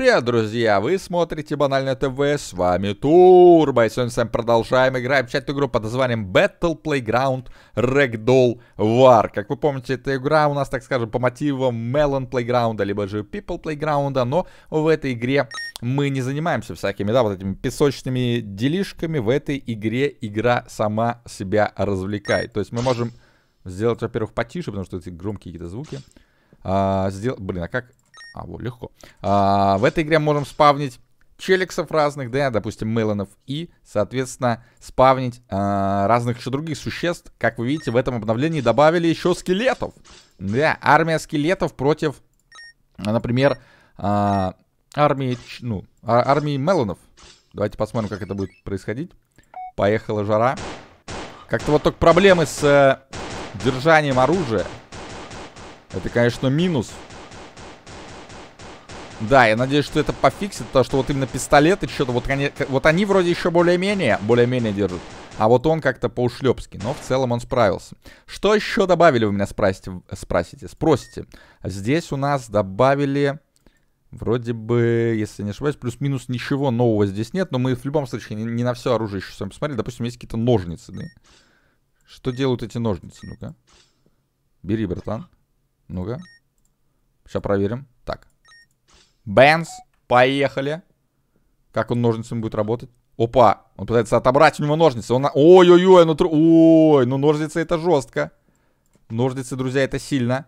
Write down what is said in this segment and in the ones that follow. Привет, друзья! Вы смотрите Банальное ТВ, с вами Turbo, и сегодня с вами продолжаем играть в чатную игру под названием Battle Playground Regdoll War. Как вы помните, эта игра у нас, так скажем, по мотивам Melon Playground, либо же People Playground, но в этой игре мы не занимаемся всякими, да, вот этими песочными делишками. В этой игре игра сама себя развлекает. То есть мы можем сделать, во-первых, потише, потому что эти громкие какие-то звуки. Блин, а как... А, вот, легко. В этой игре можем спавнить челиксов разных, да, допустим, мелонов, и, соответственно, спавнить разных еще других существ. Как вы видите, в этом обновлении добавили еще скелетов. Да, армия скелетов против, например, армии мелонов. Давайте посмотрим, как это будет происходить. Поехала жара. Как-то вот только проблемы с держанием оружия. Это, конечно, минус. Да, я надеюсь, что это пофиксит, потому что вот именно пистолеты, что-то вот они вроде еще более-менее держат, а вот он как-то по-ушлепски, но в целом он справился. Что еще добавили, вы меня спросите? Здесь у нас добавили, вроде бы, если не ошибаюсь, плюс-минус ничего нового здесь нет, но мы в любом случае не на все оружие еще с вами посмотрели. Допустим, есть какие-то ножницы, да? Что делают эти ножницы? Ну-ка. Бери, братан. Ну-ка. Сейчас проверим. Так. Бэнс, поехали. Как он ножницами будет работать? Опа, он пытается отобрать у него ножницы. Ой-ой-ой, ну ножницы это жестко. Ножницы, друзья, это сильно.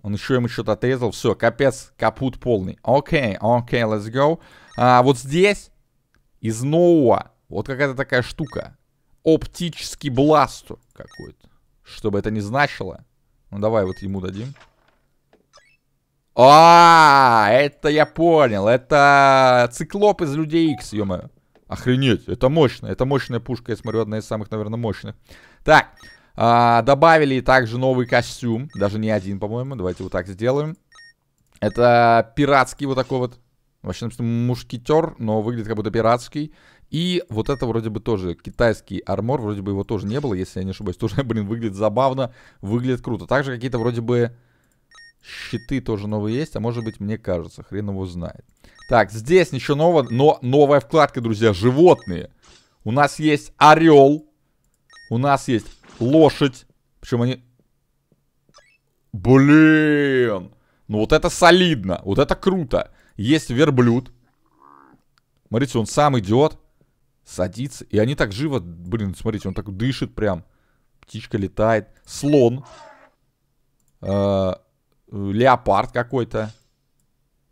Он еще ему что-то отрезал. Все, капец, капут полный. Окей, let's go. Вот здесь из нового вот какая-то такая штука. Оптический бластер какой-то. Что бы это ни значило. Ну давай вот ему дадим. А, это я понял. Это циклоп из Людей Икс, ё-моё. Охренеть, это мощно. Это мощная пушка, я смотрю, одна из самых, наверное, мощных. Так, добавили также новый костюм. Даже не один, по-моему. Давайте вот так сделаем. Это пиратский вот такой вот. Вообще, например, мушкетер, но выглядит как будто пиратский. И вот это вроде бы тоже китайский армор. Вроде бы его тоже не было, если я не ошибаюсь. Тоже, блин, выглядит забавно, выглядит круто. Также какие-то вроде бы... Щиты тоже новые есть, а может быть, мне кажется, хрен его знает. Так, здесь ничего нового, но новая вкладка, друзья, животные. У нас есть орел, у нас есть лошадь. Причем они... Блин! Ну вот это солидно, вот это круто. Есть верблюд. Смотрите, он сам идет, садится, и они так живо... Блин, смотрите, он так дышит прям. Птичка летает. Слон. Леопард какой-то.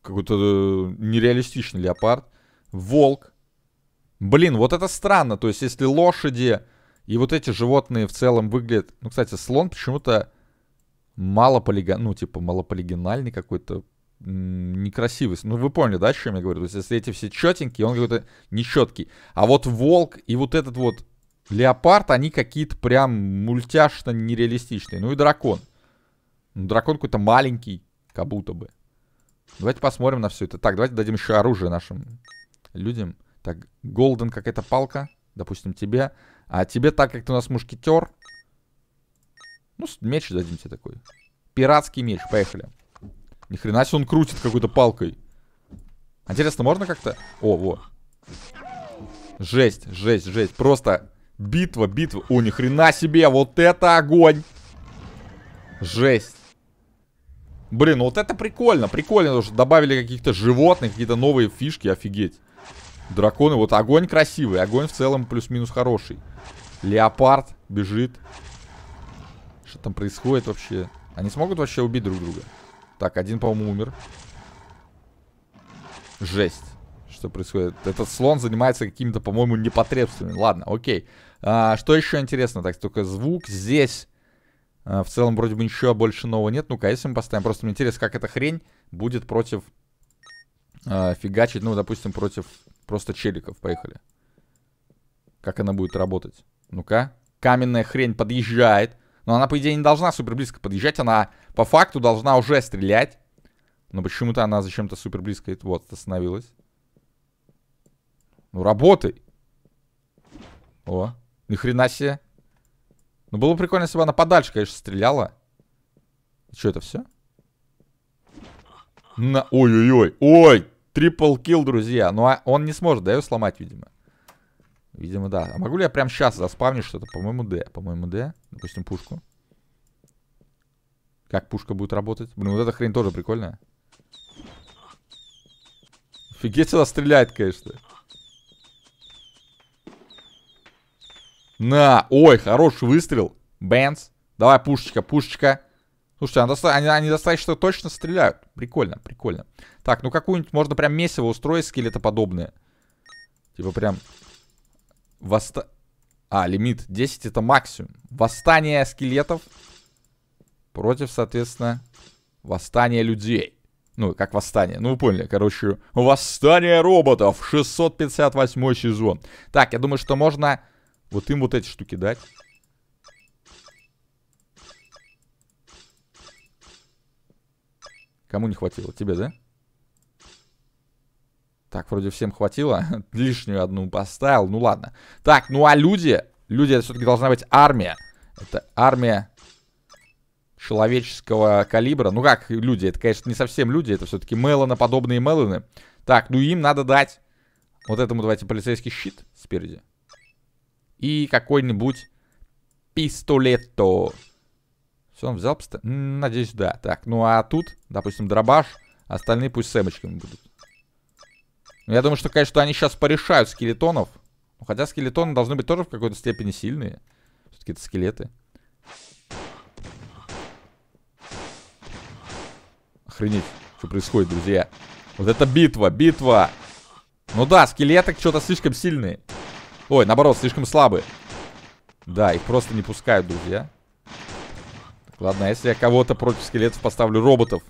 Какой-то нереалистичный леопард. Волк. Блин, вот это странно. То есть, если лошади и вот эти животные в целом выглядят... Ну, кстати, слон почему-то малополигональный какой-то. Некрасивый. Ну, вы поняли, да, о чем я говорю? То есть, если эти все четенькие, он какой-то нечеткий. А вот волк и вот этот вот леопард, они какие-то прям мультяшно нереалистичные. Ну и дракон. Дракон какой-то маленький, как будто бы. Давайте посмотрим на все это. Так, давайте дадим еще оружие нашим людям. Так, Голден какая-то палка. Допустим, тебе. А тебе, так как ты у нас мушкетер. Ну, меч дадим тебе такой. Пиратский меч, поехали. Ни хрена себе он крутит какой-то палкой. Интересно, можно как-то... О, во. Жесть. Просто битва. О, ни хрена себе, вот это огонь. Жесть. Блин, ну вот это прикольно, потому что добавили каких-то животных, какие-то новые фишки, офигеть. Драконы, вот огонь красивый, огонь в целом плюс-минус хороший. Леопард бежит. Что там происходит вообще? Они смогут вообще убить друг друга? Так, один, по-моему, умер. Жесть. Что происходит? Этот слон занимается какими-то, по-моему, непотребствами. Ладно, окей. Что еще интересно? Так, только звук здесь... В целом, вроде бы, ничего больше нового нет. Ну-ка, если мы поставим... Просто мне интересно, как эта хрень будет против... фигачить, ну, допустим, против просто челиков. Поехали. Как она будет работать? Ну-ка. Каменная хрень подъезжает. Но она, по идее, не должна супер близко подъезжать. Она, по факту, должна уже стрелять. Но почему-то она зачем-то супер близко... Вот, остановилась. Ну, работай! О, ни хрена себе! Ну, было бы прикольно, если бы она подальше, конечно, стреляла. Что это все? Ой-ой-ой. Ой! Трипл килл, друзья. Но он не сможет, да, ее сломать, видимо. Видимо, да. А могу ли я прямо сейчас заспавнить что-то? По-моему, Д. По-моему, Д. Допустим, пушку. Как пушка будет работать? Блин, вот эта хрень тоже прикольная. Офигеть, она стреляет, конечно. На! Ой, хороший выстрел. Бенс. Давай, пушечка, пушечка. Слушайте, они достаточно точно стреляют. Прикольно, прикольно. Так, ну какую-нибудь можно прям месиво устроить, скелетоподобное. Типа прям... лимит 10 это максимум. Восстание скелетов против, соответственно, восстания людей. Ну, как восстание. Ну, вы поняли, короче. Восстание роботов. 658 сезон. Так, я думаю, что можно вот им вот эти штуки дать. Кому не хватило? Тебе, да? Так, вроде всем хватило. Лишнюю одну поставил. Ну ладно. Так, ну а люди? Люди это все-таки должна быть армия. Это армия человеческого калибра. Ну как люди? Это, конечно, не совсем люди. Это все-таки мелоноподобные мелоны. Так, ну им надо дать вот этому, давайте, полицейский щит спереди. И какой-нибудь пистолетто. Все, он взял пистолет? Надеюсь, да. Так, ну а тут, допустим, дробаш. Остальные пусть с эмочками будут. Ну, я думаю, что, конечно, они сейчас порешают скелетонов. Хотя скелетоны должны быть тоже в какой-то степени сильные. Все-таки это скелеты. Охренеть, что происходит, друзья. Вот это битва, битва. Ну да, скелеты что-то слишком сильные. Ой, наоборот, слишком слабые. Да, их просто не пускают, друзья. Так, ладно, если я кого-то против скелетов поставлю роботов.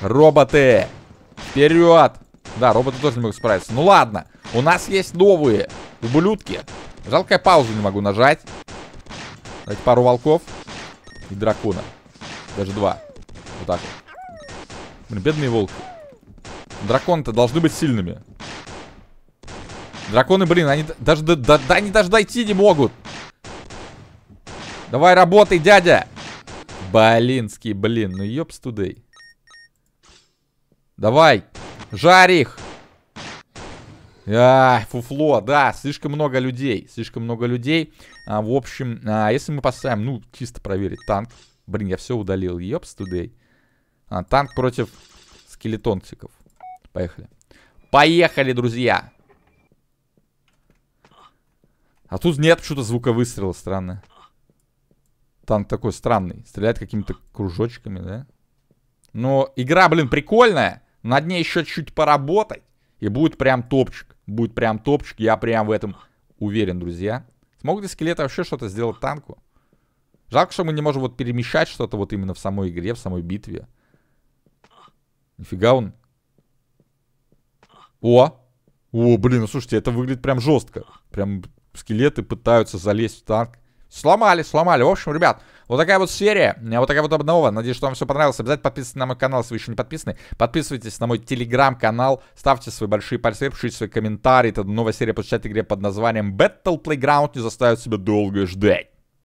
Роботы! Вперед! Да, роботы тоже не могут справиться. Ну ладно, у нас есть новые ублюдки. Жалко, я паузу не могу нажать. Давайте пару волков и дракона. Даже два. Вот так вот. Блин, бедные волки. Драконы-то должны быть сильными. Драконы, блин, они даже, они даже дойти не могут. Давай, работай, дядя! Блинский, блин, ну ёпс тудей. Давай, жарь их. Фуфло, да, слишком много людей. Слишком много людей. В общем, если мы поставим, ну, чисто проверить, танк. Блин, я все удалил, ёпс тудей. Танк против скелетонциков. Поехали. Поехали, друзья. А тут нет почему-то звука выстрела, странно. Танк такой странный. Стреляет какими-то кружочками, да? Но игра, блин, прикольная. Над ней еще чуть-чуть поработать. И будет прям топчик. Будет прям топчик. Я прям в этом уверен, друзья. Смогут ли скелеты вообще что-то сделать танку? Жалко, что мы не можем вот перемещать что-то вот именно в самой игре, в самой битве. Нифига он. О, блин, ну слушайте, это выглядит прям жестко. Прям скелеты пытаются залезть в танк. Сломали, сломали. В общем, ребят, вот такая вот серия. Вот такая вот обнова. Надеюсь, что вам все понравилось. Обязательно подписывайтесь на мой канал, если вы еще не подписаны. Подписывайтесь на мой телеграм-канал. Ставьте свои большие пальцы, пишите свои комментарии. Это новая серия по игре под названием Battle Playground. Не заставит себя долго ждать.